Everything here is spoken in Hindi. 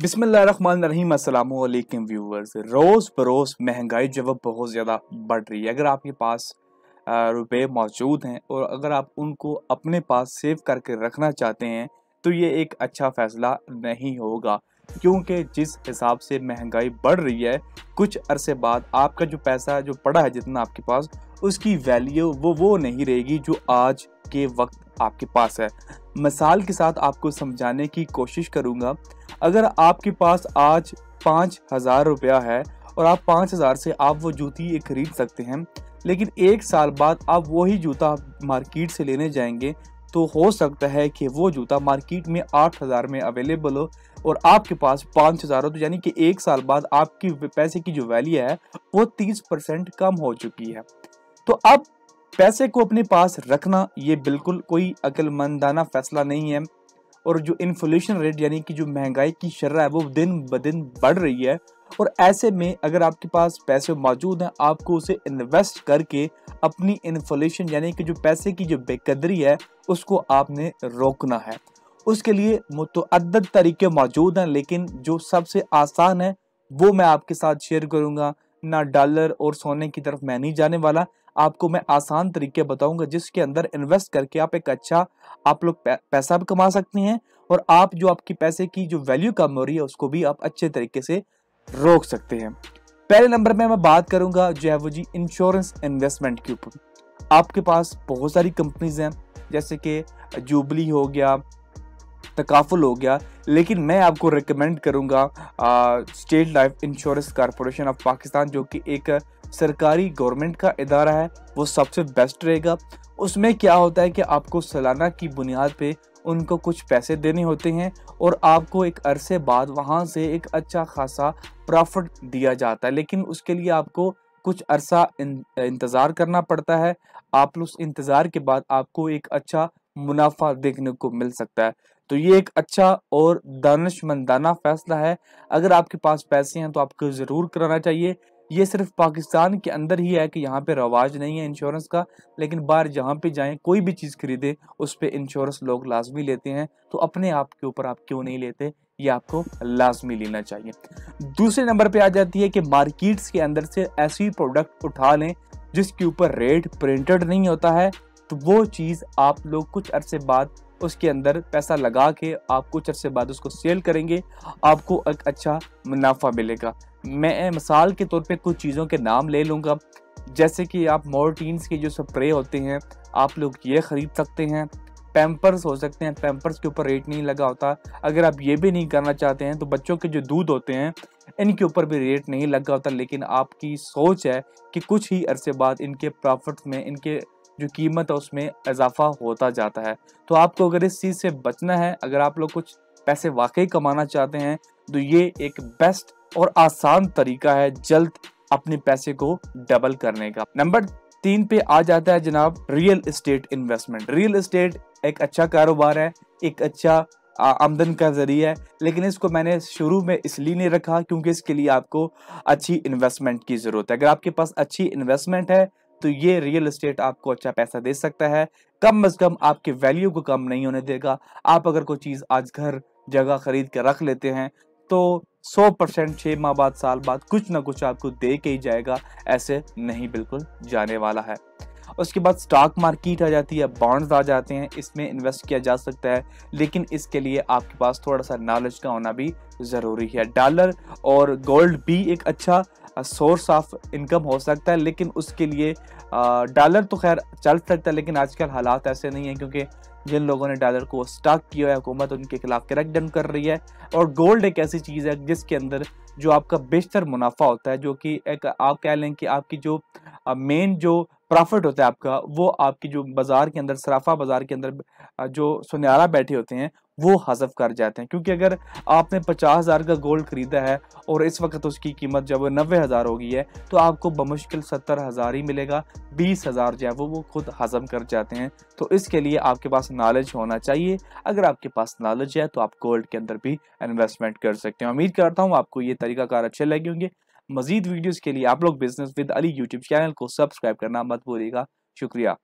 बिस्मिल्लाहिर्रहमानिर्रहीम, अस्सलामु अलैकुम व्यूवर्स। रोज़ बरोज़ महंगाई जो है बहुत ज़्यादा बढ़ रही है। अगर आपके पास रुपए मौजूद हैं और अगर आप उनको अपने पास सेव करके रखना चाहते हैं तो ये एक अच्छा फ़ैसला नहीं होगा, क्योंकि जिस हिसाब से महंगाई बढ़ रही है कुछ अरसे बाद आपका जो पैसा जो पड़ा है जितना आपके पास उसकी वैल्यू वो नहीं रहेगी जो आज के वक्त आपके पास है। मिसाल के साथ आपको समझाने की कोशिश करूँगा। अगर आपके पास आज 5,000 रुपया है और आप 5,000 से आप वो जूती खरीद सकते हैं, लेकिन एक साल बाद आप वही जूता मार्केट से लेने जाएंगे तो हो सकता है कि वो जूता मार्केट में 8,000 में अवेलेबल हो और आपके पास 5,000 हो, तो यानी कि एक साल बाद आपकी पैसे की जो वैल्यू है वो 30% कम हो चुकी है। तो अब पैसे को अपने पास रखना ये बिल्कुल कोई अक्लमंदाना फ़ैसला नहीं है। और जो इन्फ्लेशन रेट यानी कि जो महंगाई की शर्रा है वो दिन ब दिन बढ़ रही है, और ऐसे में अगर आपके पास पैसे मौजूद हैं आपको उसे इन्वेस्ट करके अपनी इन्फ्लेशन यानी कि जो पैसे की जो बेकदरी है उसको आपने रोकना है। उसके लिए मुतअद्दद तरीके मौजूद हैं, लेकिन जो सबसे आसान है वो मैं आपके साथ शेयर करूंगा। ना डॉलर और सोने की तरफ मैं नहीं जाने वाला, आपको मैं आसान तरीके बताऊंगा जिसके अंदर इन्वेस्ट करके आप एक अच्छा आप लोग पैसा भी कमा सकते हैं और आप जो आपकी पैसे की जो वैल्यू कम हो रही है उसको भी आप अच्छे तरीके से रोक सकते हैं। पहले नंबर में मैं बात करूंगा जो है वो जी इंश्योरेंस इन्वेस्टमेंट के ऊपर। आपके पास बहुत सारी कंपनीज हैं जैसे कि जुबली हो गया, तकाफुल हो गया, लेकिन मैं आपको रिकमेंड करूंगा state life insurance corporation of Pakistan, जो कि एक सरकारी गवर्नमेंट का इदारा है, वो सबसे बेस्ट रहेगा। उसमें क्या होता है कि आपको सालाना की बुनियाद पे उनको कुछ पैसे देने होते हैं और आपको एक अरसे बाद वहाँ से एक अच्छा खासा प्रॉफिट दिया जाता है, लेकिन उसके लिए आपको कुछ अरसा इंतज़ार करना पड़ता है। आप उस इंतज़ार के बाद आपको एक अच्छा मुनाफा देखने को मिल सकता है। तो ये एक अच्छा और दानिशमंदाना फ़ैसला है। अगर आपके पास पैसे हैं तो आपको ज़रूर कराना चाहिए। ये सिर्फ पाकिस्तान के अंदर ही है कि यहाँ पे रवाज नहीं है इंश्योरेंस का, लेकिन बाहर जहाँ पे जाएं कोई भी चीज़ खरीदें उस पे इंश्योरेंस लोग लाजमी लेते हैं। तो अपने आप के ऊपर आप क्यों नहीं लेते, ये आपको लाजमी लेना चाहिए। दूसरे नंबर पे आ जाती है कि मार्केट्स के अंदर से ऐसी प्रोडक्ट उठा लें जिसके ऊपर रेट प्रिंटेड नहीं होता है, तो वो चीज़ आप लोग कुछ अरसे बाद उसके अंदर पैसा लगा के आप कुछ अरसे बाद उसको सेल करेंगे, आपको एक अच्छा मुनाफा मिलेगा। मैं मिसाल के तौर पे कुछ चीज़ों के नाम ले लूँगा, जैसे कि आप मोर्टीन्स के जो स्प्रे होते हैं आप लोग ये ख़रीद सकते हैं। पैम्पर्स हो सकते हैं, पैम्पर्स के ऊपर रेट नहीं लगा होता। अगर आप ये भी नहीं करना चाहते हैं तो बच्चों के जो दूध होते हैं इनके ऊपर भी रेट नहीं लगा होता, लेकिन आपकी सोच है कि कुछ ही अरसे बाद इनके प्रॉफिट में इनके जो कीमत है उसमें इजाफा होता जाता है। तो आपको अगर इस चीज़ से बचना है, अगर आप लोग कुछ पैसे वाकई कमाना चाहते हैं तो ये एक बेस्ट और आसान तरीका है जल्द अपने पैसे को डबल करने का। नंबर 3 पे आ जाता है जनाब real estate investment. Real estate एक अच्छा कारोबार है, एक अच्छा आमदन का जरिया है, लेकिन इसको मैंने शुरू में इसलिए नहीं रखा क्योंकि इसके लिए आपको अच्छी इन्वेस्टमेंट की ज़रूरत है। अगर आपके पास अच्छी इन्वेस्टमेंट है तो ये रियल एस्टेट आपको अच्छा पैसा दे सकता है, कम से कम आपके वैल्यू को कम नहीं होने देगा। आप अगर कोई चीज़ आज घर जगह खरीद कर रख लेते हैं तो 100% 6 माह बाद, साल बाद कुछ ना कुछ आपको दे के ही जाएगा, ऐसे नहीं बिल्कुल जाने वाला है। उसके बाद स्टॉक मार्केट आ जाती है, बॉन्ड्स आ जाते हैं, इसमें इन्वेस्ट किया जा सकता है, लेकिन इसके लिए आपके पास थोड़ा सा नॉलेज का होना भी ज़रूरी है। डॉलर और गोल्ड भी एक अच्छा सोर्स ऑफ इनकम हो सकता है, लेकिन उसके लिए डॉलर तो खैर चल सकता है, लेकिन आजकल हालात ऐसे नहीं हैं क्योंकि जिन लोगों ने डॉलर को स्टॉक किया है हुकूमत उनके खिलाफ क्रैकडाउन कर रही है। और गोल्ड एक ऐसी चीज़ है जिसके अंदर जो आपका बेशतर मुनाफा होता है, जो कि एक आप कह लें कि आपकी जो मेन जो प्रॉफिट होता है आपका वो आपकी जो बाज़ार के अंदर सराफा बाज़ार के अंदर जो सुनयारा बैठे होते हैं वो हजफ कर जाते हैं। क्योंकि अगर आपने 50,000 का गोल्ड खरीदा है और इस वक्त उसकी कीमत जब 90,000 हो गई है तो आपको बमुश्किल 70,000 ही मिलेगा, 20,000 जो है वो खुद हजम कर जाते हैं। तो इसके लिए आपके पास नॉलेज होना चाहिए। अगर आपके पास नॉलेज है तो आप गोल्ड के अंदर भी इन्वेस्टमेंट कर सकते हैं। उम्मीद करता हूँ आपको ये तरीक़ाकार अच्छे लगे होंगे। मज़ीद वीडियोस के लिए आप लोग business with Ali YouTube channel को सब्सक्राइब करना मत भूलिएगा। शुक्रिया।